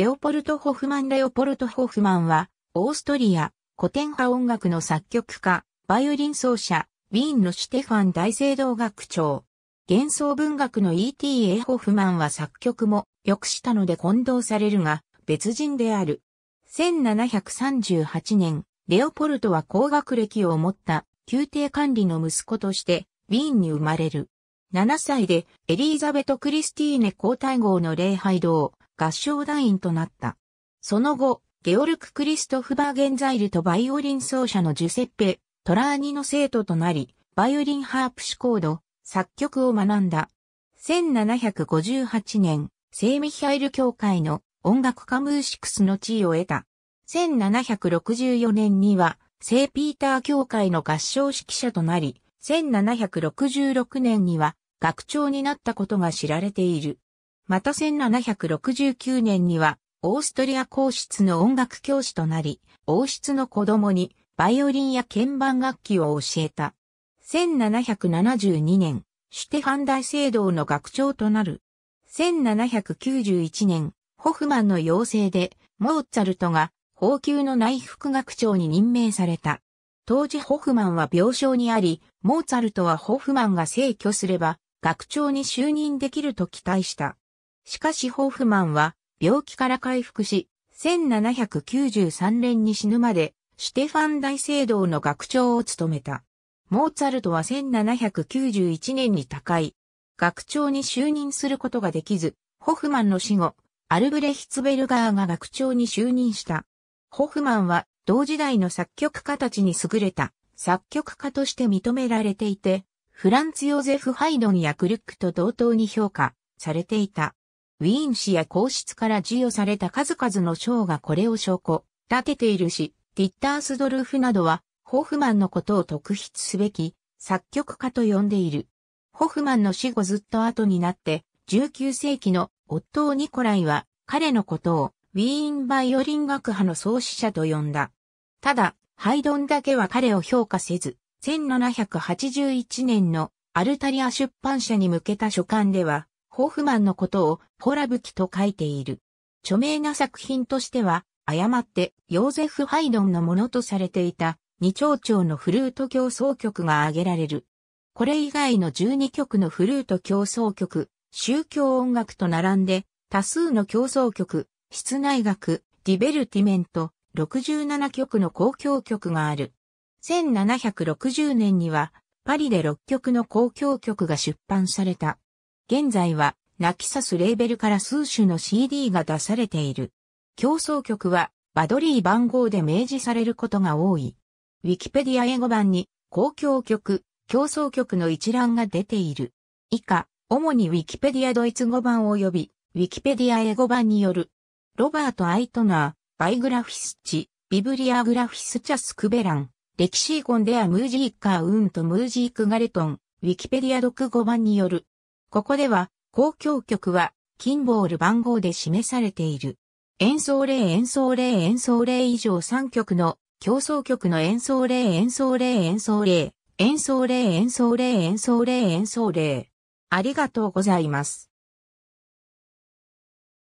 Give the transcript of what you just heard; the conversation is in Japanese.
レオポルト・ホフマンは、オーストリア、古典派音楽の作曲家、バイオリン奏者、ウィーンのシュテファン大聖堂学長。幻想文学の E.T.A. ホフマンは作曲も訳したので混同されるが、別人である。1738年、レオポルトは高学歴を持った宮廷官吏の息子として、ウィーンに生まれる。7歳でエリーザベト・クリスティーネ皇太后の礼拝堂、合唱団員となった。その後、ゲオルク・クリストフ・バーゲンザイルとバイオリン奏者のジュセッペ・トラーニの生徒となり、バイオリンハープシコード、作曲を学んだ。1758年、聖ミヒャエル教会の音楽家ムーシクスの地位を得た。1764年には、聖ピーター教会の合唱指揮者となり、1766年には学長になったことが知られている。また1769年には、オーストリア皇室の音楽教師となり、王室の子供にバイオリンや鍵盤楽器を教えた。1772年、シュテファン大聖堂の学長となる。1791年、ホフマンの要請で、モーツァルトが法級の内服学長に任命された。当時ホフマンは病床にあり、モーツァルトはホフマンが逝去すれば、学長に就任できると期待した。しかしホフマンは、病気から回復し、1793年に死ぬまで、シュテファン大聖堂の学長を務めた。モーツァルトは1791年に他界。学長に就任することができず、ホフマンの死後、アルブレヒツベルガーが学長に就任した。ホフマンは、同時代の作曲家たちに優れた、作曲家として認められていて、フランツ・ヨーゼフ・ハイドンやクルックと同等に評価されていた。ウィーン市や皇室から授与された数々の賞がこれを証拠立てているし、ディッタースドルフなどは、ホフマンのことを特筆すべき、作曲家と呼んでいる。ホフマンの死後ずっと後になって、19世紀のオットー・ニコライは、彼のことを、ウィーンバイオリン学派の創始者と呼んだ。ただ、ハイドンだけは彼を評価せず、1781年のアルタリア出版社に向けた書簡では、ホフマンのことをホラブキと書いている。著名な作品としては、誤ってヨーゼフ・ハイドンのものとされていた2長調のフルート協奏曲が挙げられる。これ以外の12曲のフルート協奏曲、宗教音楽と並んで多数の協奏曲、室内楽、ディベルティメント、67曲の交響曲がある。1760年にはパリで6曲の交響曲が出版された。現在は、NAXOSレーベルから数種の CD が出されている。協奏曲は、バドリー番号で明示されることが多い。ウィキペディア英語版に、交響曲、協奏曲の一覧が出ている。以下、主にウィキペディアドイツ語版及び、ウィキペディア英語版による。ロバート・アイトナー、バイグラフィスチ、ビブリアグラフィスチャスクベラン、レキシーコンデアムージーカーウンとムージークガレトン、ウィキペディア読語版による。ここでは、交響曲は、Kimball番号で示されている。演奏例演奏例演奏例以上3曲の、協奏曲の演奏例演奏例演奏例、演奏例演奏例演奏例演奏例。ありがとうございます。